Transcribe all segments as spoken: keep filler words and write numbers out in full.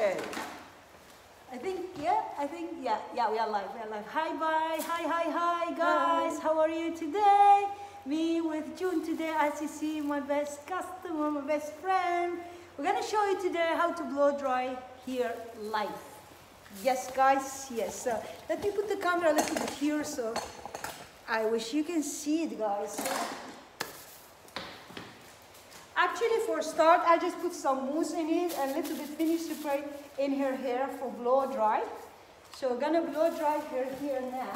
Okay. I think, yeah, I think, yeah, yeah, we are live, we are live. Hi, bye, hi, hi, hi, guys. Hi. How are you today? Me with June today, I C C, my best customer, my best friend. We're gonna show you today how to blow dry hair live. Yes, guys, yes. Uh, let me put the camera a little bit here, so I wish you can see it, guys. Actually, for start, I just put some mousse in it and a little bit finish spray in her hair for blow dry. So we're gonna blow dry her hair now.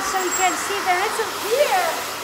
much, so you can see the result here.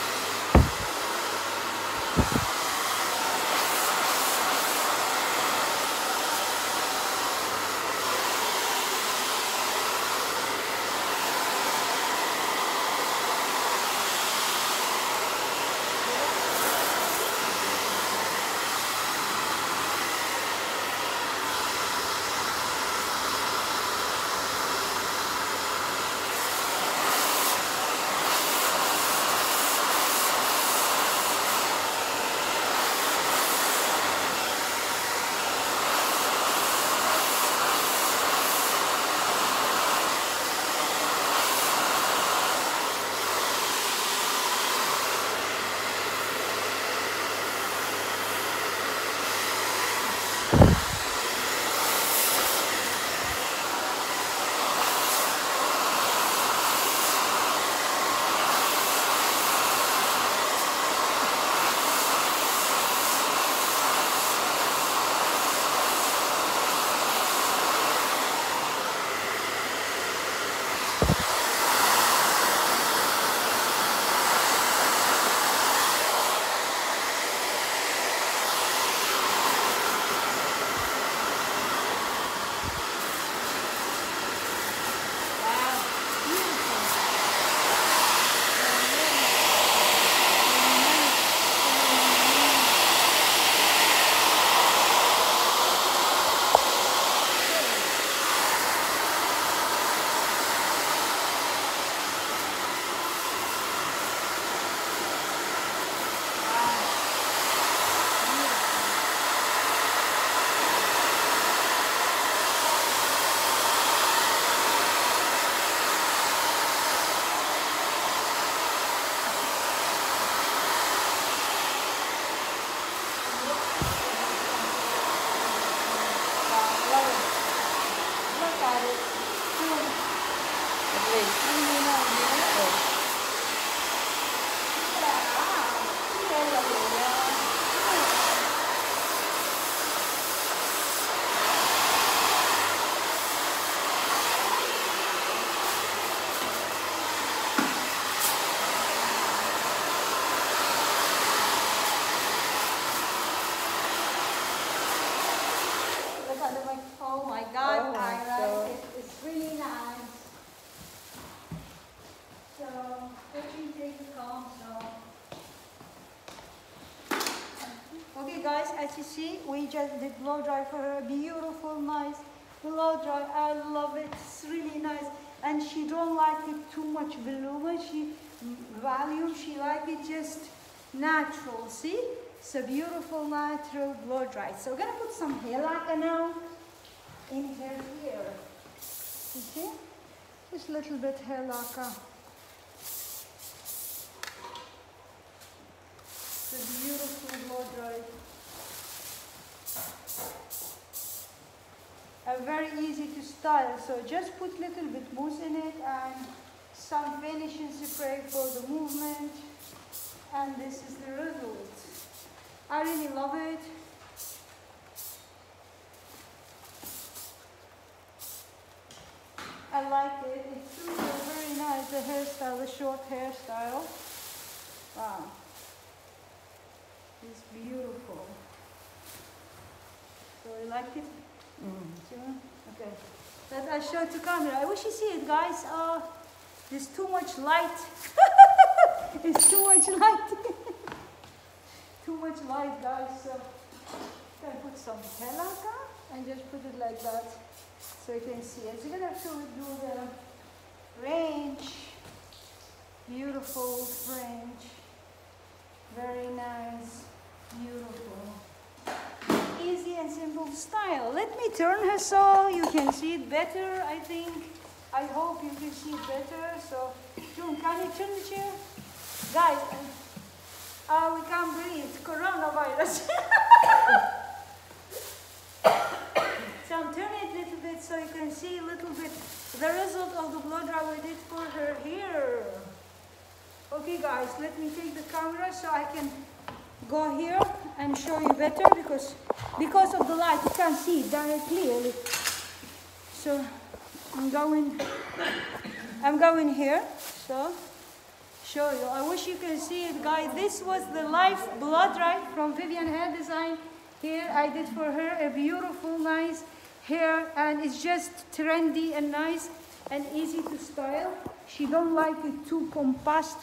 As you see, we just did blow dry for her. Beautiful, nice blow dry. I love it. It's really nice. And she don't like it too much volume. She volume. She like it just natural. See, it's a beautiful natural blow dry. So we're gonna put some hair lacquer now in her hair. Okay, just a little bit hair lacquer. It's a beautiful blow dry. Uh, very easy to style, so just put little bit mousse in it and some finishing spray for the movement, and this is the result. I really love it. I like it. It's really very nice, the hairstyle, the short hairstyle. Wow, it's beautiful. So you like it? Mm. Okay, that I show to camera. I wish you see it, guys. Uh, there's too much light. It's too much light. Too much light, guys. So I put some hair lacquer and just put it like that, so you can see. As you're gonna show, do the range. Beautiful range. Very nice. Beautiful. Easy and simple style. Let me turn her so you can see it better. I think, I hope you can see it better. So, June, can you turn the chair? Guys, uh, we can't breathe. Coronavirus. So I'm turning it a little bit so you can see a little bit the result of the blow dry we did for her hair. Okay, guys, let me take the camera so I can go here and show you better, because because of the light you can't see it very clearly. So I'm going I'm going here. So, show you. I wish you can see it, guys. This was the life blood, right, from Vivyan Hair Design. Here I did for her a beautiful, nice hair, and it's just trendy and nice and easy to style. She don't like it too compassed,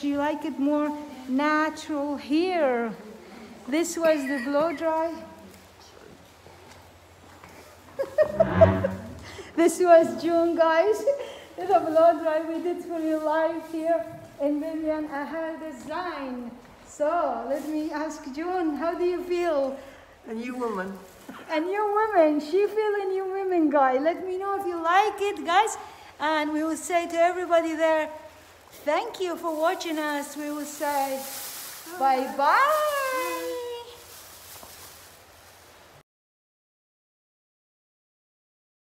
she like it more natural here. This was the blow dry. This was June, guys. The blow dry we did for you live here in Vivyan Hair Design. So let me ask June, how do you feel? A new woman. A new woman. She feel a new woman, guy. Let me know if you like it, guys. And we will say to everybody there, thank you for watching us. We will say bye-bye.